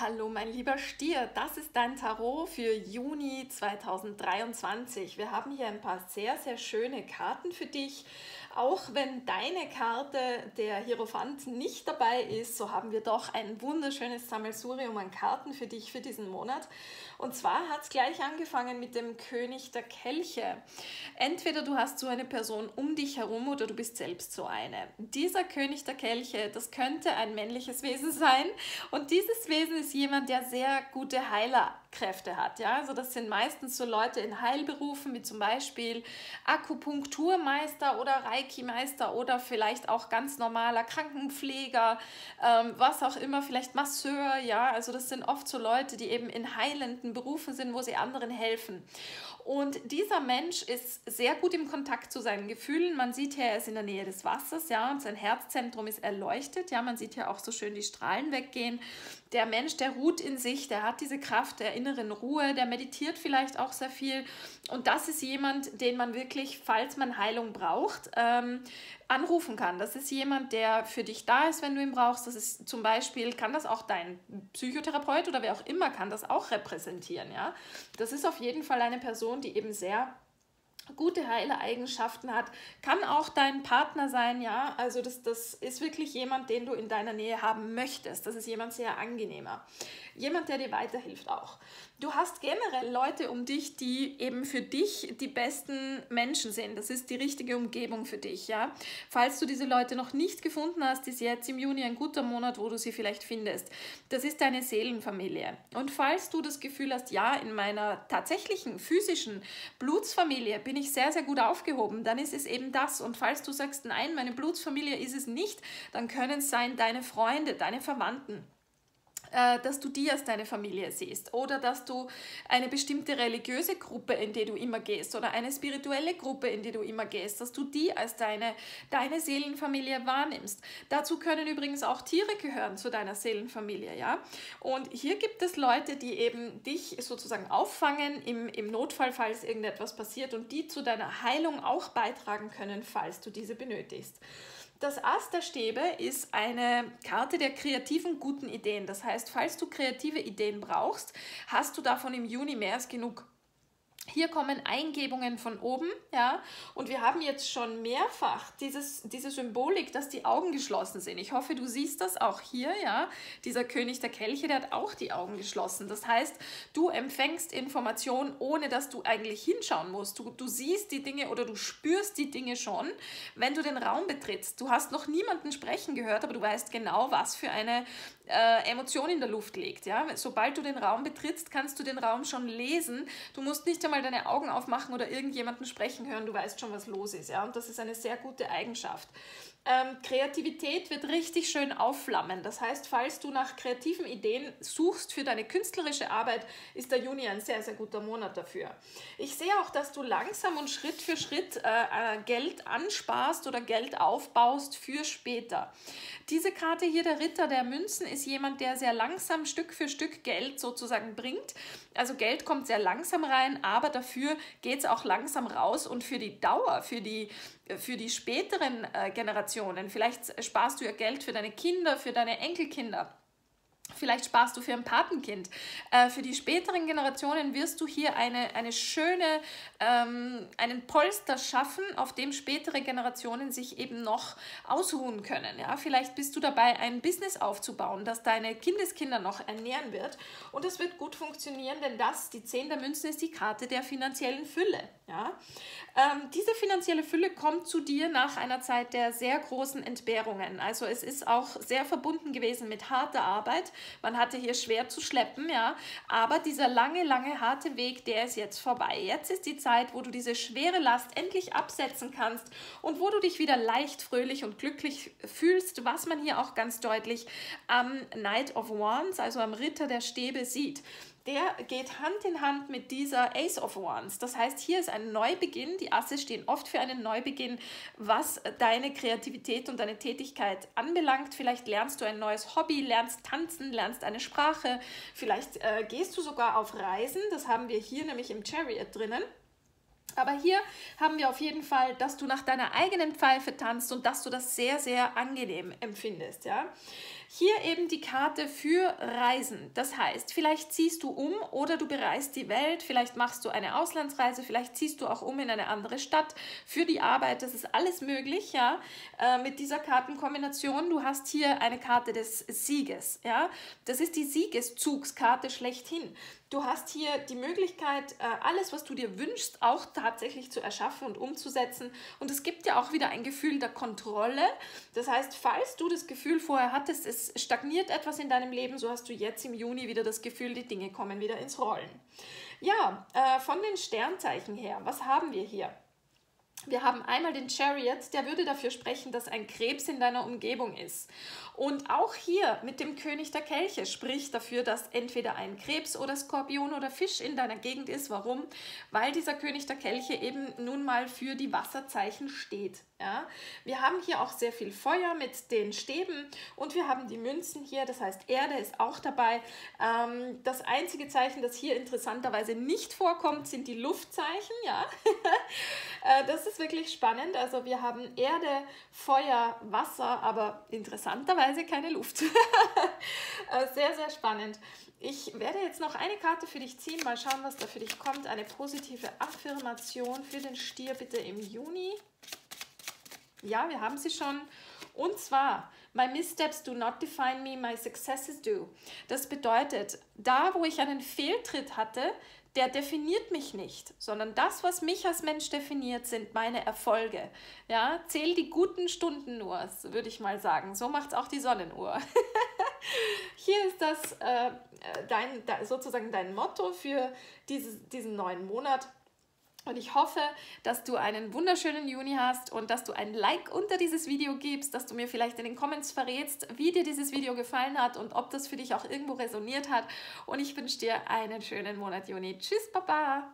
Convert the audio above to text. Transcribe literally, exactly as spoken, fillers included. Hallo mein lieber Stier, das ist dein Tarot für Juni zweitausenddreiundzwanzig. Wir haben hier ein paar sehr, sehr schöne Karten für dich. Auch wenn deine Karte, der Hierophant, nicht dabei ist, so haben wir doch ein wunderschönes Sammelsurium an Karten für dich für diesen Monat. Und zwar hat es gleich angefangen mit dem König der Kelche. Entweder du hast so eine Person um dich herum oder du bist selbst so eine. Dieser König der Kelche, das könnte ein männliches Wesen sein und dieses Wesen ist jemand, der sehr gute Heilerkräfte hat. Ja? Also das sind meistens so Leute in Heilberufen, wie zum Beispiel Akupunkturmeister oder Reiki-Meister oder vielleicht auch ganz normaler Krankenpfleger, ähm, was auch immer, vielleicht Masseur. Ja? Also das sind oft so Leute, die eben in heilenden Berufen sind, wo sie anderen helfen. Und dieser Mensch ist sehr gut im Kontakt zu seinen Gefühlen. Man sieht hier, er ist in der Nähe des Wassers, ja, und sein Herzzentrum ist erleuchtet. Ja? Man sieht hier auch so schön die Strahlen weggehen. Der Mensch, der ruht in sich, der hat diese Kraft der inneren Ruhe, der meditiert vielleicht auch sehr viel. Und das ist jemand, den man wirklich, falls man Heilung braucht, ähm, anrufen kann. Das ist jemand, der für dich da ist, wenn du ihn brauchst. Das ist zum Beispiel, kann das auch dein Psychotherapeut oder wer auch immer kann das auch repräsentieren. Ja? Das ist auf jeden Fall eine Person, die eben sehr gute Heilereigenschaften hat, kann auch dein Partner sein, ja, also das, das ist wirklich jemand, den du in deiner Nähe haben möchtest, das ist jemand sehr angenehmer, jemand, der dir weiterhilft auch. Du hast generell Leute um dich, die eben für dich die besten Menschen sind, das ist die richtige Umgebung für dich, ja. Falls du diese Leute noch nicht gefunden hast, ist jetzt im Juni ein guter Monat, wo du sie vielleicht findest, das ist deine Seelenfamilie. Und falls du das Gefühl hast, ja, in meiner tatsächlichen, physischen Blutsfamilie bin ich sehr, sehr gut aufgehoben, dann ist es eben das. Und falls du sagst, nein, meine Blutsfamilie ist es nicht, dann können es sein deine Freunde, deine Verwandten, dass du die als deine Familie siehst oder dass du eine bestimmte religiöse Gruppe, in die du immer gehst oder eine spirituelle Gruppe, in die du immer gehst, dass du die als deine, deine Seelenfamilie wahrnimmst. Dazu können übrigens auch Tiere gehören zu deiner Seelenfamilie, ja. Und hier gibt es Leute, die eben dich sozusagen auffangen im, im Notfall, falls irgendetwas passiert und die zu deiner Heilung auch beitragen können, falls du diese benötigst. Das Ass der Stäbe ist eine Karte der kreativen guten Ideen. Das heißt, falls du kreative Ideen brauchst, hast du davon im Juni mehr als genug. Hier kommen Eingebungen von oben, ja, und wir haben jetzt schon mehrfach dieses, diese Symbolik, dass die Augen geschlossen sind. Ich hoffe, du siehst das auch hier, ja, dieser König der Kelche, der hat auch die Augen geschlossen. Das heißt, du empfängst Informationen, ohne dass du eigentlich hinschauen musst. Du, du siehst die Dinge oder du spürst die Dinge schon, wenn du den Raum betrittst. Du hast noch niemanden sprechen gehört, aber du weißt genau, was für eine äh, Emotion in der Luft liegt, ja. Sobald du den Raum betrittst, kannst du den Raum schon lesen. Du musst nicht einmal deine Augen aufmachen oder irgendjemanden sprechen hören, du weißt schon, was los ist, ja, und das ist eine sehr gute Eigenschaft. Ähm, Kreativität wird richtig schön aufflammen, das heißt, falls du nach kreativen Ideen suchst für deine künstlerische Arbeit, ist der Juni ein sehr, sehr guter Monat dafür. Ich sehe auch, dass du langsam und Schritt für Schritt äh, Geld ansparst oder Geld aufbaust für später. Diese Karte hier, der Ritter der Münzen, ist jemand, der sehr langsam Stück für Stück Geld sozusagen bringt, also Geld kommt sehr langsam rein, aber dafür geht es auch langsam raus und für die Dauer, für die, für die späteren äh, Generationen, vielleicht sparst du ja Geld für deine Kinder, für deine Enkelkinder. Vielleicht sparst du für ein Patenkind. Äh, für die späteren Generationen wirst du hier eine, eine schöne, ähm, einen Polster schaffen, auf dem spätere Generationen sich eben noch ausruhen können. Ja? Vielleicht bist du dabei, ein Business aufzubauen, das deine Kindeskinder noch ernähren wird. Und das wird gut funktionieren, denn das, die zehn der Münzen, ist die Karte der finanziellen Fülle. Ja? Ähm, diese finanzielle Fülle kommt zu dir nach einer Zeit der sehr großen Entbehrungen. Also es ist auch sehr verbunden gewesen mit harter Arbeit. Man hatte hier schwer zu schleppen, ja, aber dieser lange, lange, harte Weg, der ist jetzt vorbei. Jetzt ist die Zeit, wo du diese schwere Last endlich absetzen kannst und wo du dich wieder leicht, fröhlich und glücklich fühlst, was man hier auch ganz deutlich am Knight of Wands, also am Ritter der Stäbe, sieht. Der geht Hand in Hand mit dieser Ace of Wands. Das heißt, hier ist ein Neubeginn. Die Asse stehen oft für einen Neubeginn, was deine Kreativität und deine Tätigkeit anbelangt. Vielleicht lernst du ein neues Hobby, lernst tanzen, lernst eine Sprache. Vielleicht äh, gehst du sogar auf Reisen. Das haben wir hier nämlich im Chariot drinnen. Aber hier haben wir auf jeden Fall, dass du nach deiner eigenen Pfeife tanzt und dass du das sehr, sehr angenehm empfindest, ja. Hier eben die Karte für Reisen. Das heißt, vielleicht ziehst du um oder du bereist die Welt, vielleicht machst du eine Auslandsreise, vielleicht ziehst du auch um in eine andere Stadt für die Arbeit. Das ist alles möglich, ja, äh, mit dieser Kartenkombination. Du hast hier eine Karte des Sieges, ja. Das ist die Siegeszugskarte schlechthin. Du hast hier die Möglichkeit, alles, was du dir wünschst, auch tatsächlich zu erschaffen und umzusetzen. Und es gibt ja auch wieder ein Gefühl der Kontrolle. Das heißt, falls du das Gefühl vorher hattest, es stagniert etwas in deinem Leben, so hast du jetzt im Juni wieder das Gefühl, die Dinge kommen wieder ins Rollen. Ja, von den Sternzeichen her, was haben wir hier? Wir haben einmal den Chariot, der würde dafür sprechen, dass ein Krebs in deiner Umgebung ist. Und auch hier mit dem König der Kelche spricht dafür, dass entweder ein Krebs oder Skorpion oder Fisch in deiner Gegend ist. Warum? Weil dieser König der Kelche eben nun mal für die Wasserzeichen steht. Ja? Wir haben hier auch sehr viel Feuer mit den Stäben und wir haben die Münzen hier, das heißt Erde ist auch dabei. Ähm, das einzige Zeichen, das hier interessanterweise nicht vorkommt, sind die Luftzeichen. Ja? Das ist Das ist wirklich spannend, also wir haben Erde, Feuer, Wasser, aber interessanterweise keine Luft. Sehr, sehr spannend. Ich werde jetzt noch eine Karte für dich ziehen, mal schauen, was da für dich kommt. Eine positive Affirmation für den Stier bitte im Juni. Ja, wir haben sie schon. Und zwar, my missteps do not define me, my successes do. Das bedeutet, da wo ich einen Fehltritt hatte, der definiert mich nicht, sondern das, was mich als Mensch definiert, sind meine Erfolge. Ja, zähl die guten Stunden nur, würde ich mal sagen. So macht es auch die Sonnenuhr. Hier ist das äh, dein, sozusagen dein Motto für dieses, diesen neuen Monat. Und ich hoffe, dass du einen wunderschönen Juni hast und dass du ein Like unter dieses Video gibst, dass du mir vielleicht in den Comments verrätst, wie dir dieses Video gefallen hat und ob das für dich auch irgendwo resoniert hat. Und ich wünsche dir einen schönen Monat Juni. Tschüss, Baba!